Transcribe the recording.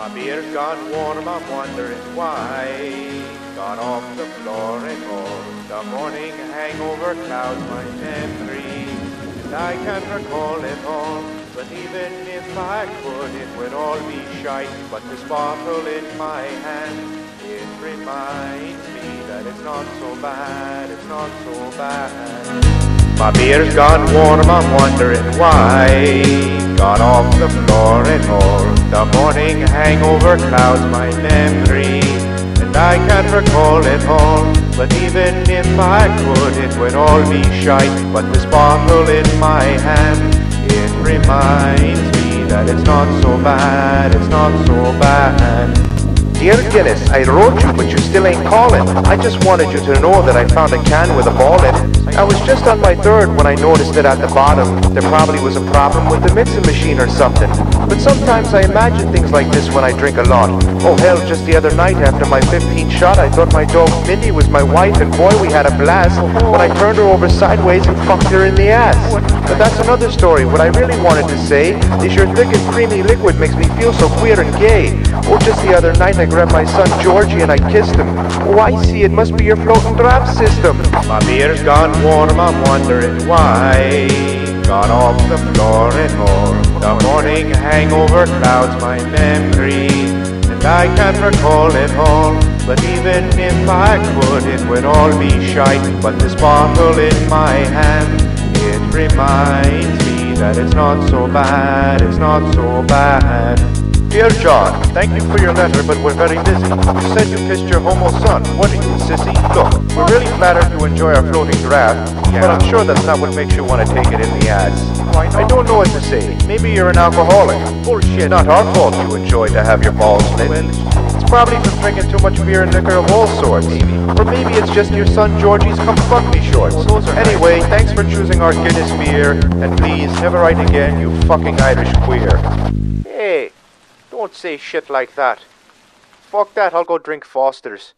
My beer's gone warm, I'm wondering why. Got off the floor and all, the morning hangover clouds my memory. And I can recall it all, but even if I could, it would all be shite. But this bottle in my hand, it reminds me that it's not so bad, it's not so bad. My beer's gone warm, I'm wondering why. Got off the floor and all, the morning hangover clouds my memory. And I can't recall it all, but even if I could, it would all be shite. But this bottle in my hand, it reminds me that it's not so bad, it's not so bad. Dear Guinness, I wrote you, but you still ain't calling. I just wanted you to know that I found a can with a ball in it. I was just on my third when I noticed it at the bottom. There probably was a problem with the mixing machine or something. But sometimes I imagine things like this when I drink a lot. Oh hell, just the other night after my 15th shot, I thought my dog Mindy was my wife, and boy, we had a blast when I turned her over sideways and fucked her in the ass. But that's another story. What I really wanted to say is your thick and creamy liquid makes me feel so queer and gay. Oh, just the other night I grabbed my son Georgie and I kissed him. Oh, I see, it must be your floating draft system. My beer's gone warm, I'm wondering why. Got off the floor and all, the morning hangover clouds my memory. And I can't recall it all, but even if I could, it would all be shite. But this bottle in my hand, it reminds me that it's not so bad, it's not so bad. Dear John, thank you for your letter, but we're very busy. You said you kissed your homo son. What are you, sissy? Look, we're really flattered you enjoy our floating draft, but I'm sure that's not what makes you want to take it in the ass. I don't know what to say. Maybe you're an alcoholic. Bullshit. Not our fault you enjoy to have your balls lit. It's probably from drinking too much beer and liquor of all sorts. Or maybe it's just your son Georgie's come fuck me shorts. Anyway, thanks for choosing our Guinness beer, and please, never write again, you fucking Irish queer. Hey. Don't say shit like that. Fuck that, I'll go drink Foster's.